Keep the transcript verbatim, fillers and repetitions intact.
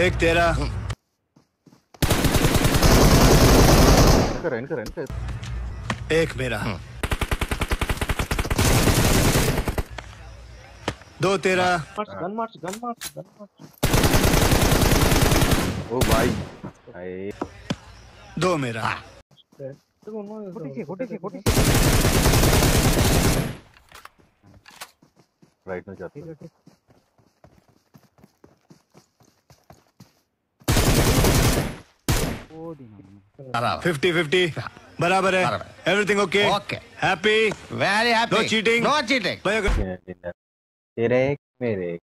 Take Terra. Run, run, run. Take Mera. Do Terra. Gun march, gun march, gun march. Oh bhai. Hey. Do Mera. Right now, Jati. fifty fifty. बराबर है. Everything okay? Okay. Happy? Very happy. No cheating. No cheating. तेरे एक मेरे एक.